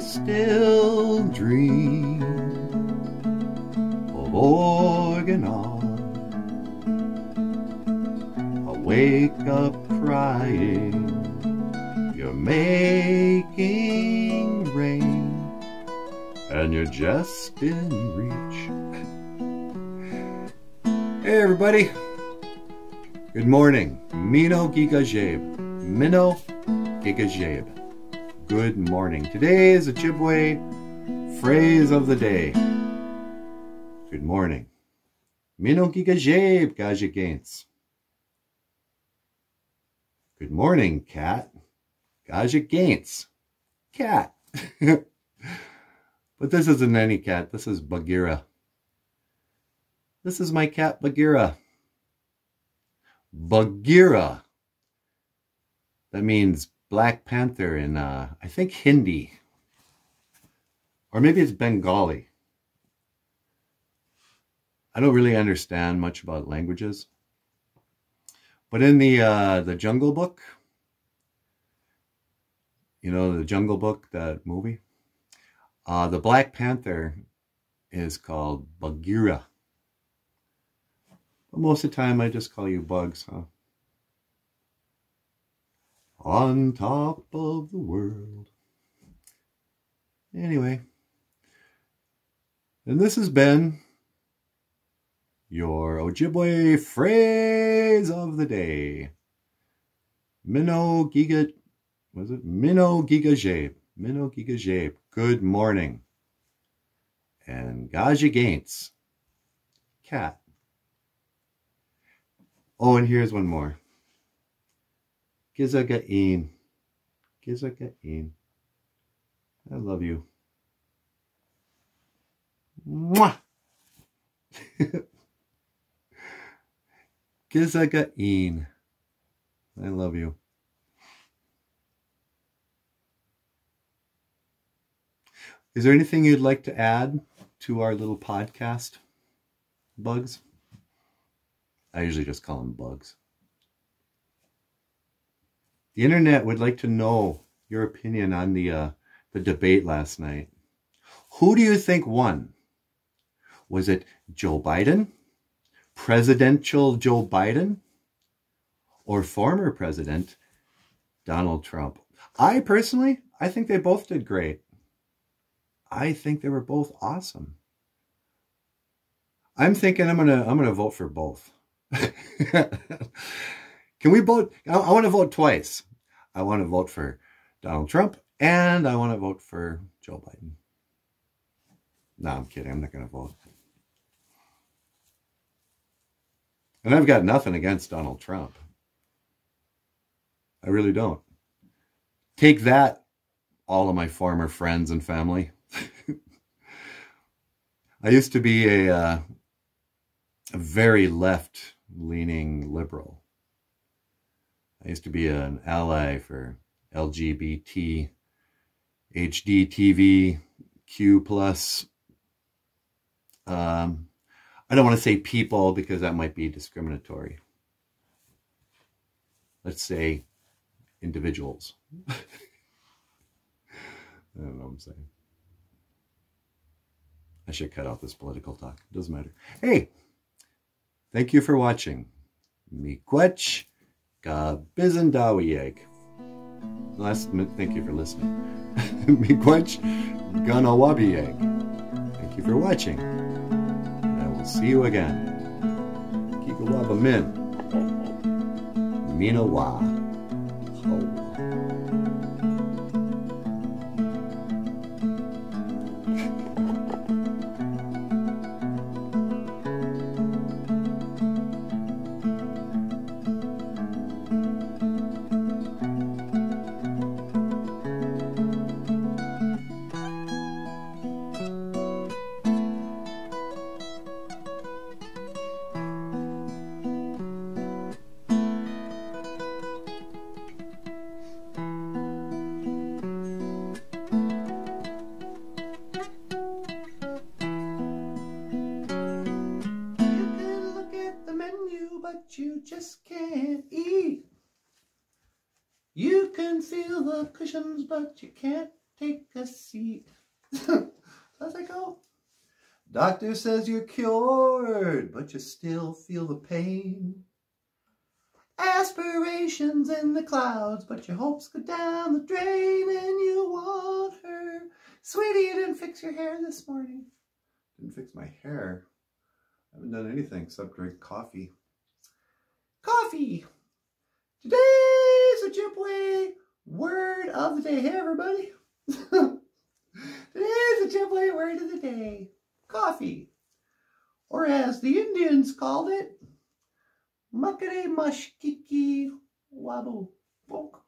still dream of Organon. I wake up crying, you're making rain, and you're just in reach. Hey everybody, good morning. Mino-giizhebaad. Good morning. Today's Ojibwe phrase of the day. Good morning. Mino-giizhebaad gaazhagens. Good morning, cat. Gaazhagens. Cat. But this isn't any cat. This is Bagheera. This is my cat Bagheera. Bagheera. That means Black Panther in, I think, Hindi. Or maybe it's Bengali. I don't really understand much about languages. But in the Jungle Book, you know, the Jungle Book, that movie, the Black Panther is called Bagheera. But most of the time, I just call you Bugs, huh? On top of the world. Anyway. And this has been your Ojibwe phrase of the day. Mino-giizhebaad. Mino-giizhebaad. Good morning. And gaazhagens. Cat. Oh, and here's one more. Gizaga'een. Gizaga'een. I love you. Mwah! Gizaga'een. I love you. Is there anything you'd like to add to our little podcast, Bugs? I usually just call them Bugs. The internet would like to know your opinion on the debate last night. Who do you think won? Was it Joe Biden? Presidential Joe Biden? Or former President Donald Trump? I personally, I think they both did great. I think they were both awesome. I'm thinking I'm gonna vote for both. Can we vote? I want to vote twice. I want to vote for Donald Trump and I want to vote for Joe Biden. No, I'm kidding. I'm not going to vote. And I've got nothing against Donald Trump. I really don't. Take that, all of my former friends and family. I used to be a very left-leaning liberal. I used to be an ally for LGBT, HDTV, Q+. I don't want to say people because that might be discriminatory. Let's say individuals. I don't know what I'm saying. I should cut out this political talk. It doesn't matter. Hey, thank you for watching. Miigwech. Gabizandawi egg. Last minute, thank you for listening. Miigwech, Gunawabi egg. Thank you for watching. And I will see you again. Kikulabamin. Minawa. You just can't eat. You can feel the cushions, but you can't Take a seat. How's it go? Doctor says you're cured, but you still feel the pain. Aspirations in the clouds, but your hopes go down the drain, and you want her. Sweetie, you didn't fix your hair this morning. Didn't fix my hair. I haven't done anything except drink coffee. Coffee! Today's Ojibwe word of the day. Hey, everybody. Today's Ojibwe word of the day. Coffee. Or as the Indians called it, mukade mashkiki wabupok.